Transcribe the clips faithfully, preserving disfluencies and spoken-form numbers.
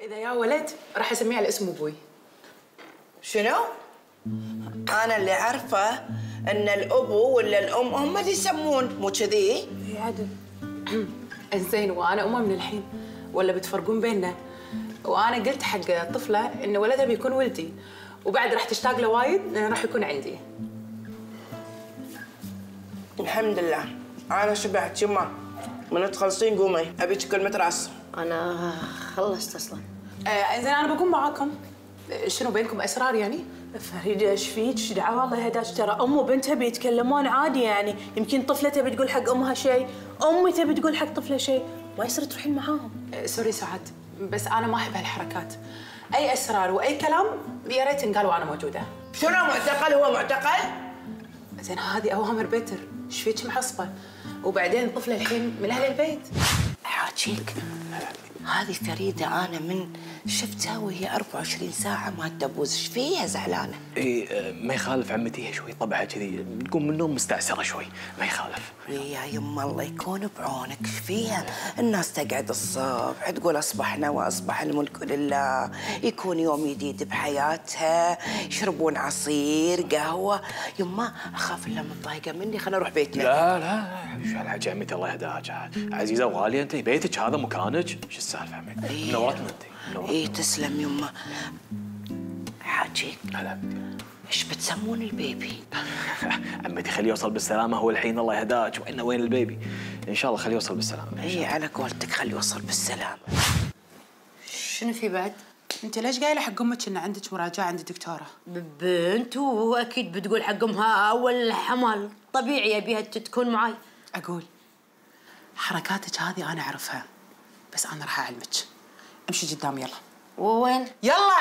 إذا يا ولد راح أسميه على اسم أبوي. شنو؟ أنا اللي عارفة إن الأبو ولا الأم هم اللي يسمون، مو كذي؟ إي عدل. إنزين وأنا أمه من الحين ولا بتفرقون بيننا؟ وأنا قلت حق طفلة إن ولدها بيكون ولدي، وبعد راح تشتاق له وايد، راح يكون عندي. الحمد لله. أنا شبعت يما، من تخلصين قومي، أبيك كلمة رأس. أنا خلصت أصلاً. آه إنزين أنا بكون معاكم. شنو بينكم أسرار يعني؟ فريدة ايش فيك؟ ايش دعوة؟ الله يهداك، ترى أم وبنتها بيتكلمون عادي يعني، يمكن طفلة تبي تقول حق أمها شيء، أمي تبي تقول حق طفلة شيء، ما يصير تروحين معاهم. آه سوري سعاد، بس أنا ما أحب هالحركات. أي أسرار وأي كلام يا ريت انقال وأنا موجودة. شنو معتقل هو معتقل؟ زين هذه أوهام البتر، ايش فيك محصبة؟ وبعدين طفلة الحين من أهل البيت. أحاجيك هذه فريدة أنا من شفتها وهي أربعة وعشرين ساعة ما تدبوز، ايش فيها زعلانة؟ اي ما يخالف عمتيها شوي طبعها كذي، تقوم من النوم مستعسرة شوي، ما يخالف. يا يما الله يكون بعونك، ايش فيها؟ الناس تقعد الصبح تقول أصبحنا وأصبح الملك لله، يكون يوم جديد بحياتها، يشربون عصير قهوة، يما أخاف إلا متضايقة مني، خلنا نروح بيتنا. لا لا شو هالحكي عمتي الله يهداك، عزيزة وغالية أنت بيتك هذا مكانك، شو السالفة عمتي؟ نورتنا أنت. اي تسلم يما. حاجيك هلا ايش بتسمون البيبي؟ عمتي خليه يوصل بالسلامه، هو الحين الله يهداك وإنه وين البيبي؟ ان شاء الله خليه يوصل بالسلامه. اي على قولتك خليه يوصل بالسلامه. شنو في بعد؟ انت ليش قايله حق امك ان عندك مراجعه عند الدكتوره؟ بنت واكيد بتقول حق امها اول حمل، طبيعي ابيها تكون معي. اقول حركاتك هذه انا اعرفها، بس انا راح اعلمك. امشي قدام يلا. وين؟ يلا.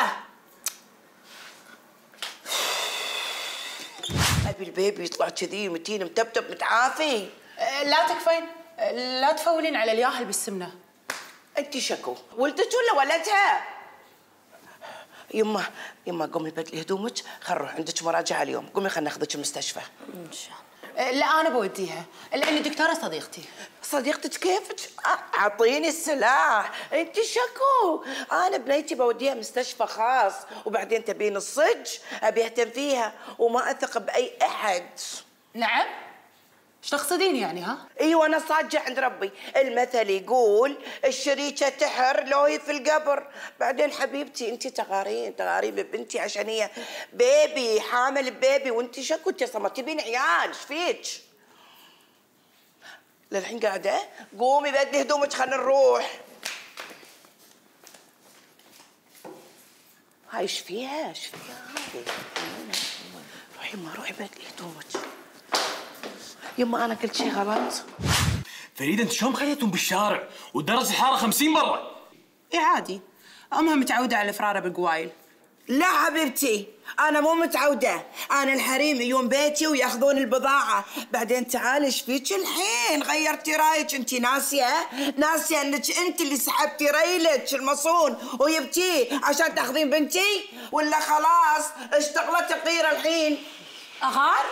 ابي البيبي يطلع كذي متين متبتب متعافي. أه لا تكفين، لا تفولين على الياهل بالسمنه. انت شكو ولدك ولا ولدها؟ يما يما قومي بدلي هدومك، خل نروح عندك مراجعه اليوم، قومي خل ناخذك المستشفى. ان شاء الله. لا أنا بوديها، لأن الدكتورة صديقتي. صديقتك كيفك؟ أعطيني السلاح، أنت شكو؟ أنا بنيتي بوديها مستشفى خاص، وبعدين تبين الصج، أبي أهتم فيها، وما أثق بأي أحد. نعم؟ إيش تقصدين يعني ها؟ أيوة أنا صادقة عند ربي، المثل يقول الشريكة تحر لو هي في القبر، بعدين حبيبتي أنت تغارين تغارين ببنتي عشان هي بيبي حامل ببيبي وأنت شكو تصمتي تبين عيال، إيش فيك؟ للحين قاعدة؟ قومي بدلي هدومك خلينا نروح. هاي إيش فيها؟ إيش فيها هذه؟ روحي ما روحي بدلي هدومك. يما انا قلت شيء غلط؟ فريدة انت شلون خليتهم بالشارع ودرجة الحارة خمسين مرة؟ اي عادي، امها متعودة على الفرارة بالقوايل. لا حبيبتي، انا مو متعودة، انا الحريم يجون بيتي وياخذون البضاعة، بعدين تعالي ايش فيك الحين؟ غيرتي رايك انت ناسية؟ ناسية انك انت اللي سحبتي ريلك المصون وجبتيه عشان تاخذين بنتي؟ ولا خلاص اشتغلت القيرة الحين؟ اغار؟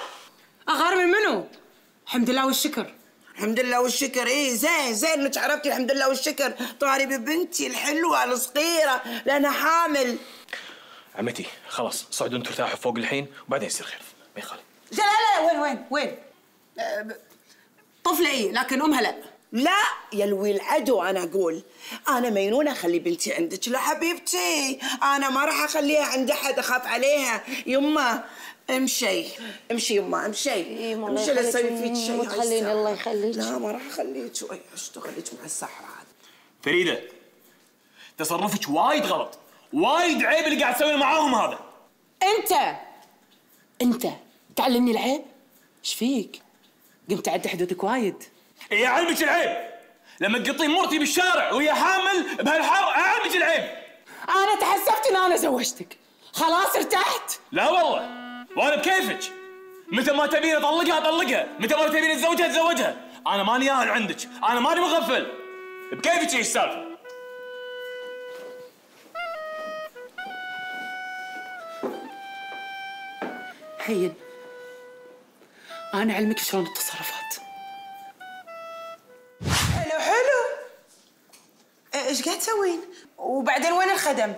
اغار من منو؟ الحمد لله والشكر. الحمد لله والشكر. ايه زين زين انك عرفتي الحمد لله والشكر. طاري ببنتي الحلوه الصغيره لانها حامل. عمتي خلاص صعدوا انتم ارتاحوا فوق الحين وبعدين يصير خير ما يخالف. لا لا لا وين وين وين؟ طفله ايه لكن امها لا. لا يا لوي العدو انا اقول، انا مينونه اخلي بنتي عندك. لا حبيبتي انا ما راح اخليها عند احد، اخاف عليها. يما امشي امشي يما امشي امشي لا تسوي فيك شيء. ما تخليني الله يخليك. لا ما راح اخليك، اشتغلك مع السحر عاد. فريده تصرفك وايد غلط، وايد عيب اللي قاعد تسويه معاهم هذا. انت انت تعلمني العيب؟ ايش فيك؟ قمت تعدى حدودك وايد. اي اعلمك العيب، لما تقطين مرتي بالشارع وهي حامل بهالحر اعلمك العيب. انا تحسفت ان انا زوجتك، خلاص ارتحت؟ لا والله، وانا بكيفك. متى ما تبين اطلقها اطلقها، متى ما تبين اتزوجها اتزوجها، انا ماني ياهل عندك، انا ماني مغفل. بكيفك. ايش السالفه؟ هين انا اعلمك شلون التصرفات. حلو حلو. ايش قاعد تسوين؟ وبعدين وين الخدم؟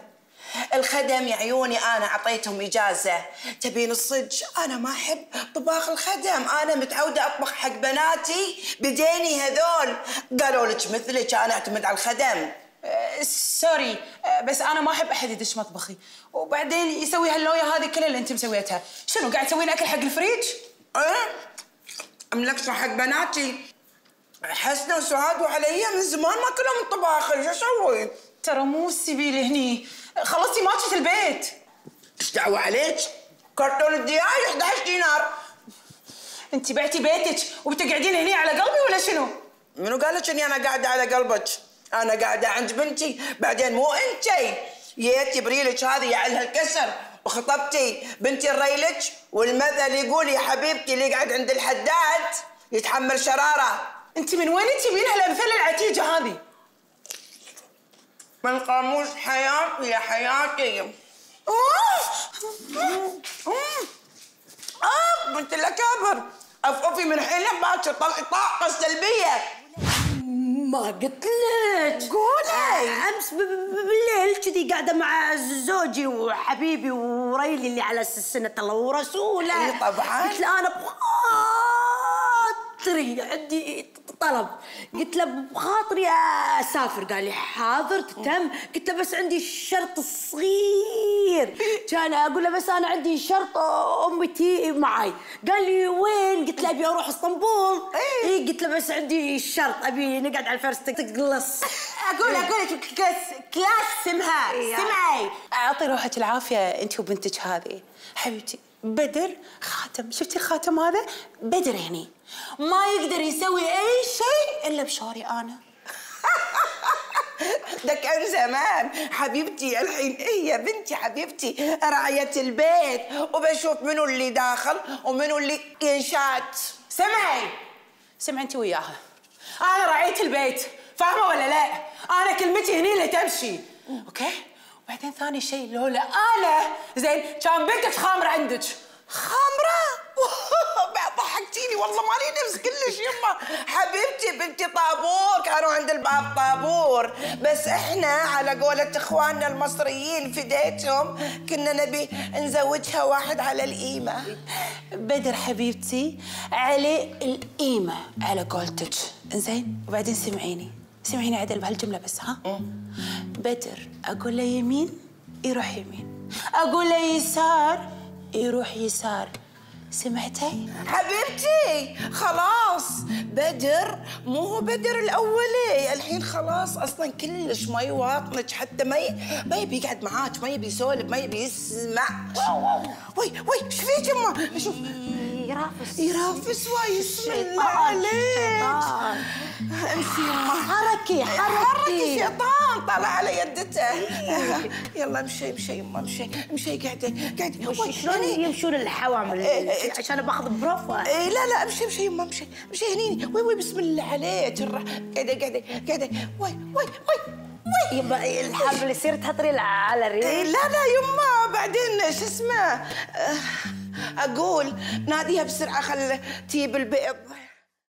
الخدم يا عيوني انا اعطيتهم اجازه، تبين الصج انا ما احب طباخ الخدم، انا متعوده اطبخ حق بناتي بديني هذول، قالوا لك مثلك انا اعتمد على الخدم. أه سوري أه بس انا ما احب احد يدش مطبخي، وبعدين يسوي هاللويه هذه كلها اللي انت مسويتها، شنو قاعد تسوين اكل حق الفريج؟ ايه املكت حق بناتي حسنة وسعاد وعليا من زمان ما كلهم طباخي، شو اسوي؟ ترى مو السبيل هني، خلصتي ماتشة البيت. ايش دعوة عليك؟ كرتون الدياي احد عشر دينار. انت بعتي بيتك وبتقعدين هني على قلبي ولا شنو؟ منو قال لك اني انا قاعدة على قلبك؟ انا قاعدة عند بنتي، بعدين مو انتي. جيتي بريلك هذه يعلها الكسر وخطبتي بنتي الريلج، والمثل يقول يا حبيبتي اللي يقعد عند الحداد يتحمل شرارة. انت من وين تجيبين هالامثله العتيجه هذه؟ من قاموس حياتي يا حياتي. اوف اوف بنت الاكابر، افقفي من حيلك باكر، طلعي طاقه سلبيه. ما قلت لك؟ قولي. امس بالليل كذي قاعده مع زوجي وحبيبي وريلي اللي على سنه الله ورسوله. اي طبعا. قلت له انا بخاطري عندي طلب، قلت له بخاطري اسافر، قال لي حاضر تتم، قلت له بس عندي شرط صغير، كان اقول له بس انا عندي شرط امتي معي، قال لي وين؟ قلت له ابي اروح اسطنبول، اي قلت له بس عندي شرط ابي نقعد على الفرس تقلص. اقول اقول لك كلاس سمها، سمعي اعطي روحك العافيه انت وبنتك هذه حبيبتي. بدر خاتم، شفتي الخاتم هذا؟ بدر هني ما يقدر يسوي اي شيء الا بشوري انا. ده كان زمان حبيبتي، الحين هي بنتي حبيبتي راعية البيت، وبشوف منو اللي داخل ومنو اللي ينشات. سمعي سمعي انت وياها، انا راعية البيت، فاهمه ولا لا؟ انا كلمتي هني اللي تمشي، اوكي؟ وبعدين ثاني شيء لولا انا زين كان بنتك خامره عندك. خامره؟ ضحكتيني والله مالي نفس كلش يما، حبيبتي بنتي طابور، كانوا عند الباب طابور، بس احنا على قولة اخواننا المصريين فديتهم كنا نبي نزوجها واحد على القيمة. بدر حبيبتي علي القيمة على قولتك، زين؟ وبعدين سمعيني. سمعيني عدل بهالجملة بس ها؟ مم. بدر أقول له يمين يروح يمين، أقول له يسار يروح يسار، سمعتي؟ حبيبتي خلاص بدر مو هو بدر الأولي، الحين خلاص أصلاً كلش ما يواطنك، حتى ما ي... ما يبي يقعد معاك، ما يبي يسولف، ما يبي يسمع. وي وي ايش فيك يما؟ شوف يرافس يرافس وايس الله عليك. امشي يما حركي حركي، شيطان طلع على يدته. يلا امشي امشي يما امشي امشي، قاعدين قاعدين شلون يمشون الحوامل عشان باخذ بروفه. اي لا لا امشي امشي يما امشي امشي هنيني. وي وي بسم الله عليك، قاعده قاعده قاعده. وي وي وي وي يما الحبل يصير تحطري على الريل. لا لا يما بعدين شو اسمه، اقول ناديها بسرعه خل تجيب البيض.